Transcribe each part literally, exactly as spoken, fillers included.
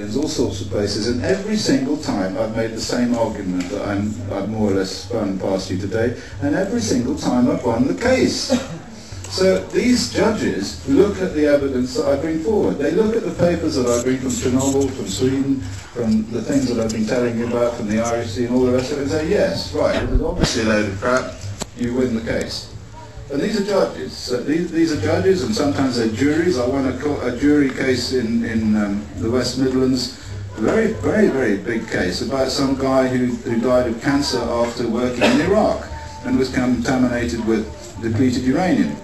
all sorts of places, and every single time I've made the same argument that I'm, I've more or less spun past you today, and every single time I've won the case. So these judges look at the evidence that I bring forward. They look at the papers that I bring from Chernobyl, from Sweden, from the things that I've been telling you about, from the I R C and all the rest of it, and say, yes, right, it was obviously a load of crap, you win the case. And these are judges. So these, these are judges, and sometimes they're juries. I won a, a jury case in, in um, the West Midlands, a very, very, very big case about some guy who, who died of cancer after working in Iraq and was contaminated with depleted uranium.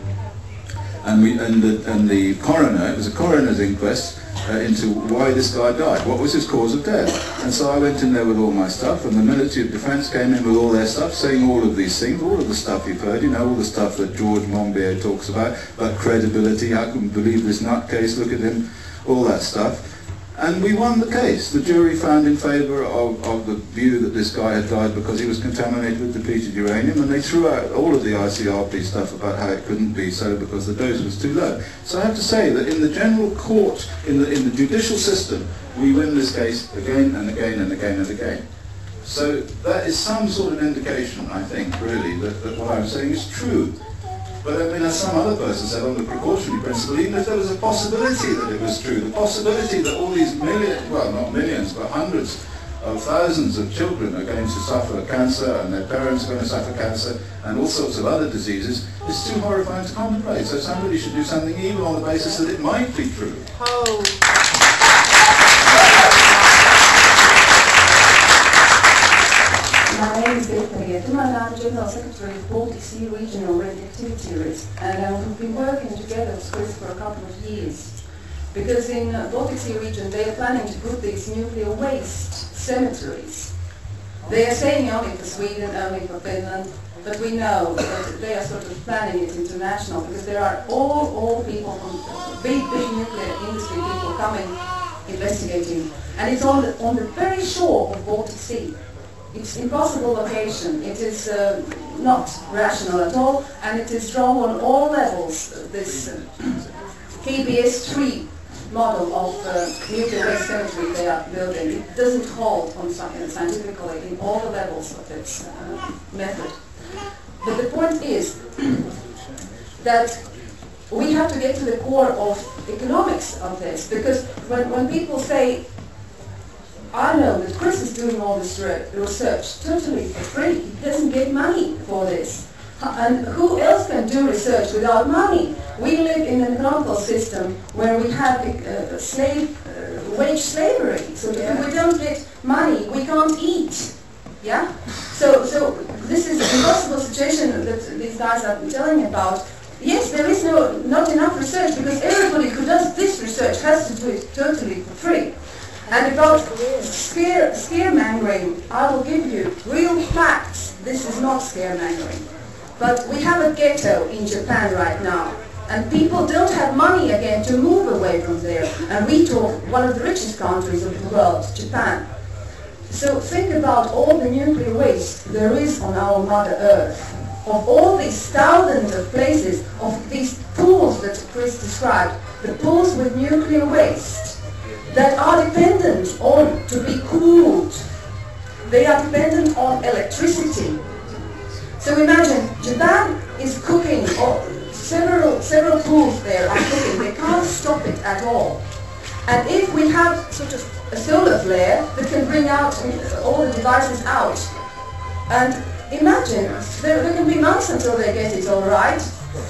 And, we, and, the, and the coroner, it was a coroner's inquest, uh, into why this guy died, what was his cause of death. And so I went in there with all my stuff, and the Ministry of Defence came in with all their stuff, saying all of these things, all of the stuff you've heard, you know, all the stuff that George Monbiot talks about, about credibility, I couldn't believe this nutcase, look at him, all that stuff. And we won the case. The jury found in favour of, of the view that this guy had died because he was contaminated with depleted uranium, and they threw out all of the I C R P stuff about how it couldn't be so because the dose was too low. So I have to say that in the general court, in the, in the judicial system, we win this case again and again and again and again. So that is some sort of indication, I think, really, that, that what I'm saying is true. But I mean, as some other person said on the precautionary principle, even if there was a possibility that it was true, the possibility that all these millions, well not millions, but hundreds of thousands of children are going to suffer cancer and their parents are going to suffer cancer and all sorts of other diseases, is too horrifying to contemplate. So somebody should do something even on the basis that it might be true. Oh. My name is Bethany, and I'm General Secretary of O T C Regional Radioactivity Risk, and we've been working together with Chris for a couple of years. Because in the O T C region they are planning to put these nuclear waste cemeteries. They are saying only for Sweden, only for Finland, but we know that they are sort of planning it international, because there are all, all people from big, big nuclear industry people coming, investigating, and it's on the, on the very shore of Baltic Sea. It's impossible location, it is uh, not rational at all, and it is wrong on all levels, this uh, K B S three model of uh, nuclear waste cemetery they are building. It doesn't hold on scientifically in all the levels of its uh, method. But the point is that we have to get to the core of economics of this, because when, when people say, I know that Chris is doing all this research totally for free. He doesn't get money for this. And who else can do research without money? We live in an economical system where we have uh, slave, uh, wage slavery. So yeah. If we don't get money, we can't eat. Yeah? So, so this is the impossible situation that these guys are telling about. Yes, there is no not enough research, because everybody who does this research has to do it totally for free. And about scare, scaremongering, I will give you real facts. This is not scaremongering. But we have a ghetto in Japan right now, and people don't have money again to move away from there. And we talk one of the richest countries of the world, Japan. So think about all the nuclear waste there is on our Mother Earth. Of all these thousands of places, of these pools that Chris described, the pools with nuclear waste, that are dependent on to be cooled. They are dependent on electricity. So imagine, Japan is cooking, or several, several pools there are cooking. They can't stop it at all. And if we have sort of a solar flare that can bring out all the devices out, and imagine, there, there can be months until they get it all right,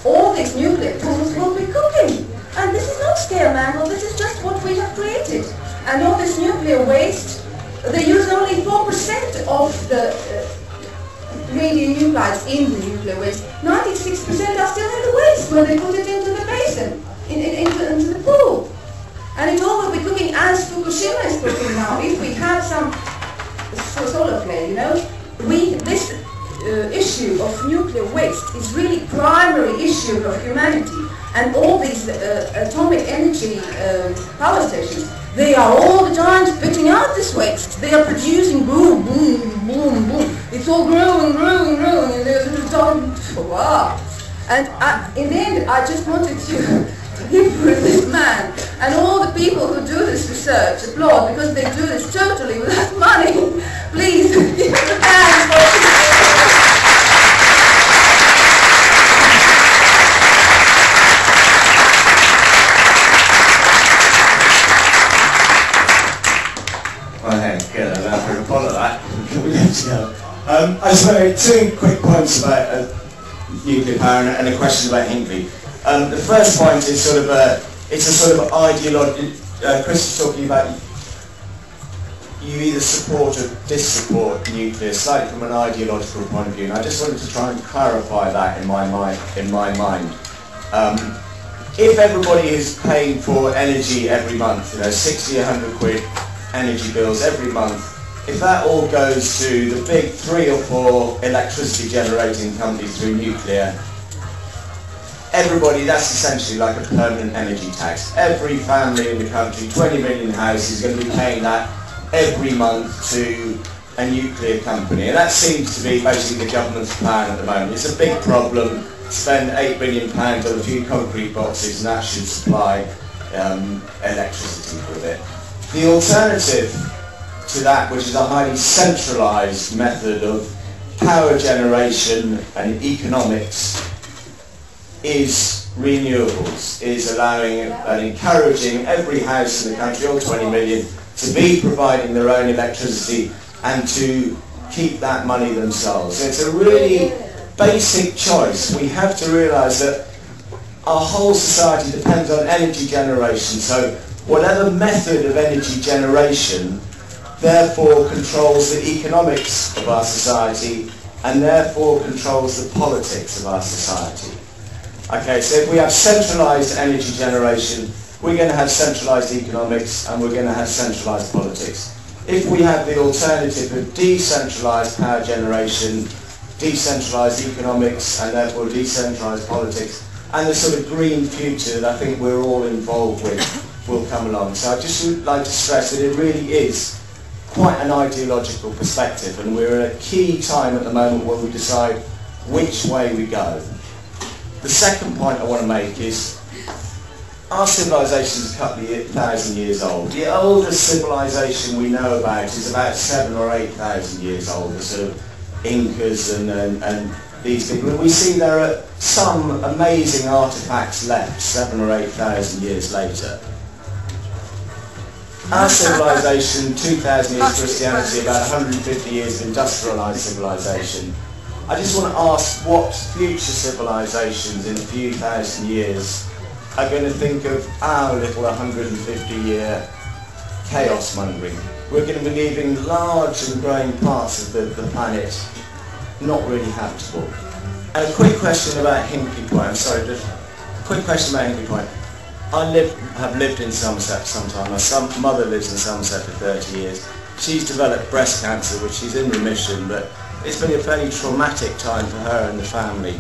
all these nuclear pools will be cooking. And this is not scaremangle, this is just what we have created. And all this nuclear waste, they use only four percent of the uh, radionuclides in the nuclear waste. ninety-six percent are still in the waste when they put it into the basin, in, in, into, into the pool. And it all will be cooking as Fukushima is cooking now. If we have some solar flare, you know, we, this uh, issue of nuclear waste is really primary issue of humanity. And all these uh, atomic energy uh, power stations, they are all the time spitting out this waste. They are producing boom, boom, boom, boom. It's all growing, growing, growing, and there's a little time, wow. And I, in the end, I just wanted to imprisoned man. And all the people who do this research applaud, because they do this totally without money. Please give them a hand for Um, I just wanted two quick points about uh, nuclear power and a question about Hinkley. Um, the first point is sort of a, it's a sort of ideological, uh, Chris was talking about you either support or dissupport nuclear, slightly from an ideological point of view, and I just wanted to try and clarify that in my mind. In my mind. Um, if everybody is paying for energy every month, you know, sixty, a hundred quid energy bills every month, if that all goes to the big three or four electricity generating companies through nuclear, everybody, that's essentially like a permanent energy tax. Every family in the country, twenty million houses, is going to be paying that every month to a nuclear company. And that seems to be basically the government's plan at the moment. It's a big problem. Spend eight billion pounds on a few concrete boxes and that should supply um, electricity with it. The alternative to that, which is a highly centralised method of power generation and economics, is renewables, is allowing and encouraging every house in the country, all twenty million, to be providing their own electricity and to keep that money themselves. So it's a really basic choice. We have to realise that our whole society depends on energy generation, so whatever method of energy generation therefore controls the economics of our society and therefore controls the politics of our society. Okay, so if we have centralised energy generation, we're going to have centralised economics and we're going to have centralised politics. If we have the alternative of decentralised power generation, decentralised economics and therefore decentralised politics, and the sort of green future that I think we're all involved with will come along. So I just would like to stress that it really is quite an ideological perspective, and we're at a key time at the moment where we decide which way we go. The second point I want to make is our civilization is a couple of thousand years old. The oldest civilization we know about is about seven or eight thousand years old, the sort of Incas and, and, and these people. And we see there are some amazing artifacts left seven or eight thousand years later. Our civilization, two thousand years of Christianity, about a hundred and fifty years of industrialised civilization. I just want to ask what future civilizations in a few thousand years are going to think of our little a hundred and fifty year chaos mongering. We're going to be leaving large and growing parts of the, the planet not really habitable. And a quick question about Hinkley Point. I'm sorry, just a quick question about Hinkley Point. I live, have lived in Somerset for some time. My son, mother lives in Somerset for thirty years. She's developed breast cancer, which she's in remission, but it's been a fairly traumatic time for her and the family.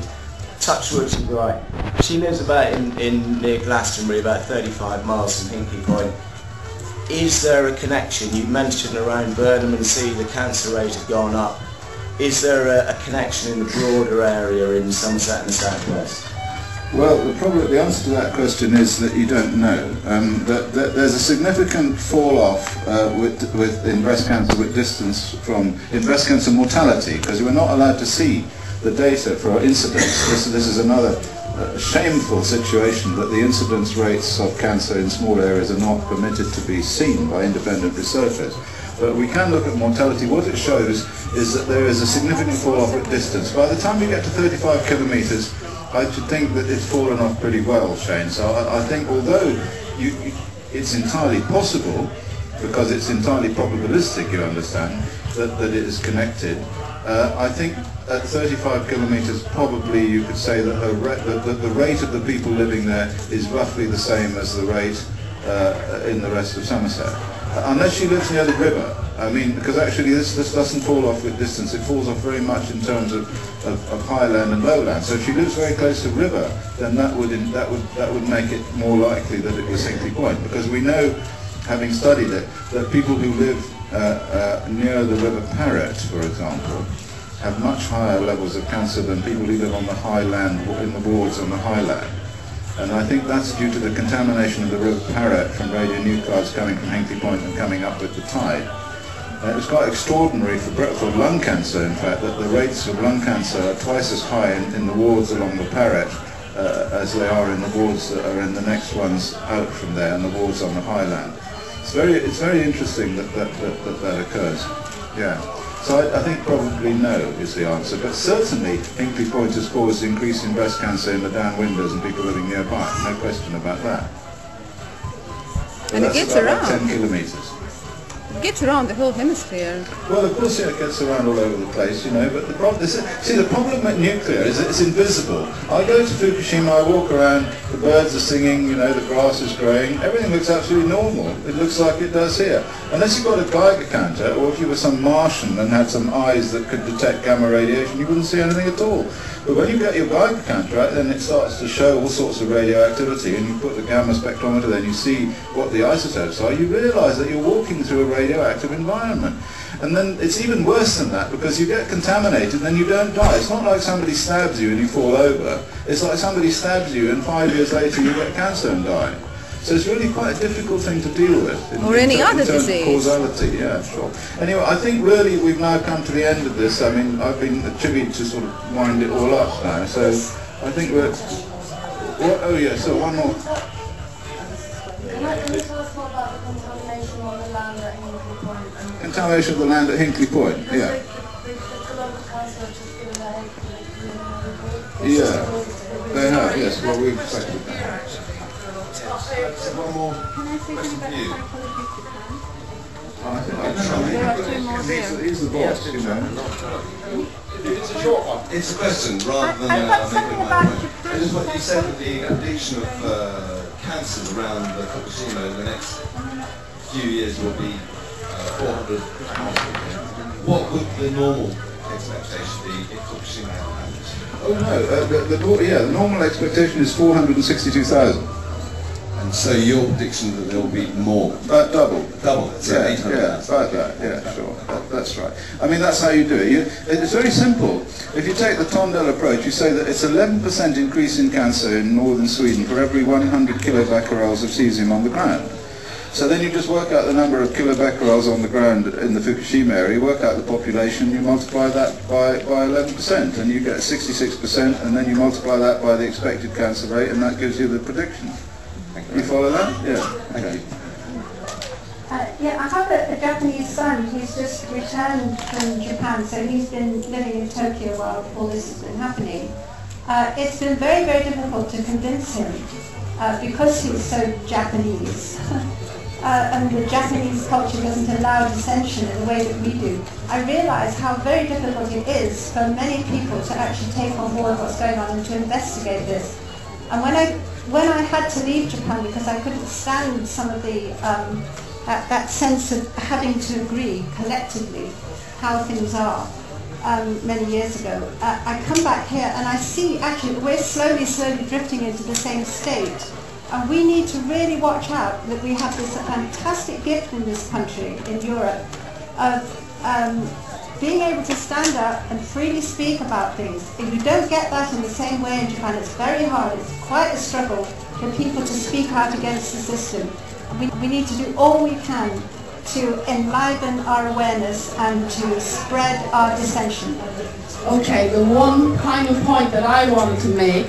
Touch wood, she's right. She lives about in, in near Glastonbury, about thirty-five miles from Hinkley Point. Is there a connection? You mentioned around Burnham and Sea the cancer rate has gone up. Is there a, a connection in the broader area in Somerset and the Southwest? Well, the, problem, the answer to that question is that you don't know. Um, that, that there's a significant fall-off uh, with, with, in breast cancer with distance from in breast cancer mortality, because you were not allowed to see the data for incidence. This, this is another uh, shameful situation, that the incidence rates of cancer in small areas are not permitted to be seen by independent researchers. But we can look at mortality. What it shows is that there is a significant fall-off at distance. By the time you get to thirty-five kilometres, I should think that it's fallen off pretty well, Shane. So I, I think although you, you, it's entirely possible, because it's entirely probabilistic, you understand, that, that it is connected, uh, I think at thirty-five kilometres probably you could say that, re that, that the rate of the people living there is roughly the same as the rate uh, in the rest of Somerset. Uh, unless she lives near the river. I mean, because actually this, this doesn't fall off with distance, it falls off very much in terms of, of, of highland and lowland. So if she lives very close to river, then that would, in, that would, that would make it more likely that it was Hinkley Point. Because we know, having studied it, that people who live uh, uh, near the river Parrett, for example, have much higher levels of cancer than people who live on the highland, in the wards on the highland. And I think that's due to the contamination of the river Parrett from radionuclides coming from Hinkley Point and coming up with the tide. And it was quite extraordinary for, for lung cancer, in fact, that the rates of lung cancer are twice as high in, in the wards along the Parrett uh, as they are in the wards that are in the next ones out from there, and the wards on the highland. It's very, it's very interesting that that, that, that, that occurs. Yeah. So I, I think probably no is the answer, but certainly Hinkley Point has caused increase in breast cancer in the downwinders and people living nearby. No question about that. But and it gets around. Ten kilometres. It gets around the whole hemisphere. Well, of course, yeah, it gets around all over the place, you know. But the problem, see, the problem with nuclear is that it's invisible. I go to Fukushima, I walk around, the birds are singing, you know, the grass is growing, everything looks absolutely normal. It looks like it does here, unless you've got a Geiger counter, or if you were some Martian and had some eyes that could detect gamma radiation, you wouldn't see anything at all. But when you get your Geiger counter out, then it starts to show all sorts of radioactivity, and you put the gamma spectrometer, then you see what the isotopes are. You realise that you're walking through a radio radioactive environment. And then it's even worse than that, because you get contaminated and then you don't die. It's not like somebody stabs you and you fall over. It's like somebody stabs you and five years later you get cancer and die. So it's really quite a difficult thing to deal with. In, or any in, other in terms disease. Of causality, yeah, sure. Anyway, I think really we've now come to the end of this. I mean, I've been attributed to sort of wind it all up now. So I think we're... What? Oh yeah, so one more. Can you tell us more about the contamination on the land at Hinkley Point? Contamination of the land at Hinkley Point, yeah. Yeah, they have, yes, well we expected that. One more question for you. I think I'm trying. He's the boss, you know. It's a short one. It's a question rather than a... I've got something about your proof. It is what you said with the addiction of... Uh, cancers around uh, Fukushima in the next few years will be uh, four hundred thousand. What would the normal expectation be if Fukushima happens? Oh no, uh, the, the, yeah, the normal expectation is four hundred sixty-two thousand. And so your prediction that there will be more? Uh, double. Double, so yeah, yeah, about that, yeah, sure, that, that's right. I mean, that's how you do it. You, it's very simple. If you take the Tondel approach, you say that it's eleven percent increase in cancer in northern Sweden for every one hundred kilobecquerels of cesium on the ground. So then you just work out the number of kilobecquerels on the ground in the Fukushima area, work out the population, you multiply that by, by eleven percent, and you get sixty-six percent, and then you multiply that by the expected cancer rate, and that gives you the prediction. You follow that? Yeah. Thank you. Uh, yeah, I have a, a Japanese son who's just returned from Japan, so he's been living in Tokyo while all this has been happening. Uh, it's been very, very difficult to convince him uh, because he's so Japanese. uh, and the Japanese culture doesn't allow dissension in the way that we do. I realise how very difficult it is for many people to actually take on board what's going on and to investigate this. And when I When I had to leave Japan because I couldn't stand some of the, um, that, that sense of having to agree collectively how things are um, many years ago, uh, I come back here and I see actually we're slowly, slowly drifting into the same state. And we need to really watch out that we have this fantastic gift in this country, in Europe, of um, being able to stand up and freely speak about things. If you don't get that in the same way in Japan, it's very hard, it's quite a struggle for people to speak out against the system. We, we need to do all we can to enliven our awareness and to spread our dissension. Okay, the one kind of point that I wanted to make